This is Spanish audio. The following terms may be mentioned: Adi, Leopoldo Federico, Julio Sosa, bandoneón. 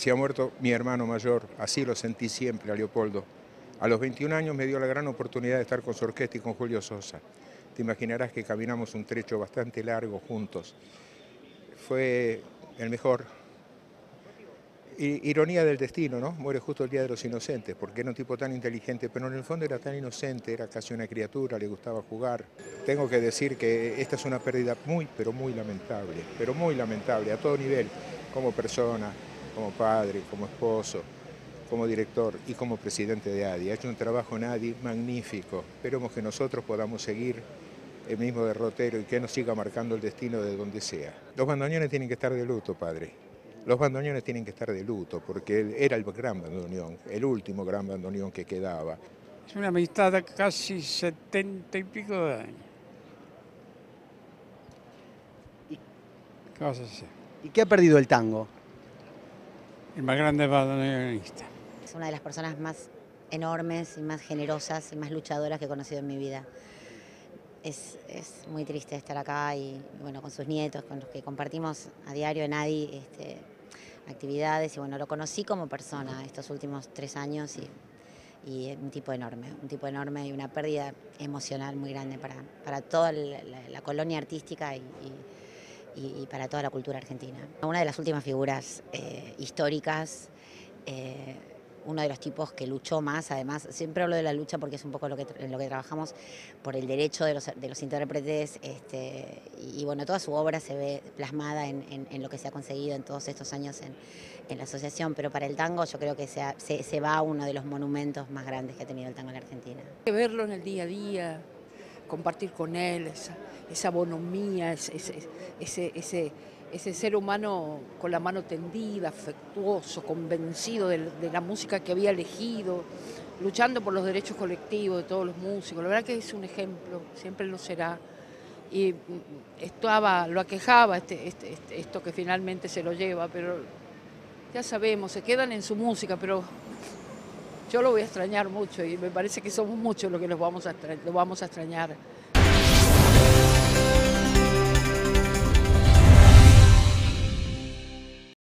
Se ha muerto mi hermano mayor, así lo sentí siempre a Leopoldo. A los 21 años me dio la gran oportunidad de estar con su orquesta y con Julio Sosa. Te imaginarás que caminamos un trecho bastante largo juntos. Fue el mejor. Ironía del destino, ¿no? Muere justo el Día de los Inocentes, porque era un tipo tan inteligente, pero en el fondo era tan inocente, era casi una criatura, le gustaba jugar. Tengo que decir que esta es una pérdida muy, pero muy lamentable, a todo nivel, como persona, como padre, como esposo, como director y como presidente de Adi. Ha hecho un trabajo en Adi magnífico. Esperemos que nosotros podamos seguir el mismo derrotero y que nos siga marcando el destino de donde sea. Los bandoneones tienen que estar de luto, padre. Los bandoneones tienen que estar de luto, porque él era el gran bandoneón, el último gran bandoneón que quedaba. Es una amistad de casi 70 y pico de años. ¿Qué vas a hacer? ¿Y qué ha perdido el tango? El más grande bandoneonista. Es una de las personas más enormes y más generosas y más luchadoras que he conocido en mi vida. Es muy triste estar acá y, bueno, con sus nietos, con los que compartimos a diario en Adi actividades. Y bueno, lo conocí como persona estos últimos 3 años y un tipo enorme y una pérdida emocional muy grande para toda la colonia artística y para toda la cultura argentina. Una de las últimas figuras históricas. Uno de los tipos que luchó más, además, siempre hablo de la lucha porque es un poco en lo que trabajamos, por el derecho de los intérpretes, y bueno, toda su obra se ve plasmada en lo que se ha conseguido en todos estos años en la asociación, pero para el tango yo creo que se va uno de los monumentos más grandes que ha tenido el tango en la Argentina. Hay que verlo en el día a día, compartir con él esa bonomía, ese ser humano con la mano tendida, afectuoso, convencido de la música que había elegido, luchando por los derechos colectivos de todos los músicos. La verdad que es un ejemplo, siempre lo será. Y lo aquejaba esto que finalmente se lo lleva, pero ya sabemos, se quedan en su música, pero yo lo voy a extrañar mucho y me parece que somos muchos los que lo vamos a extrañar.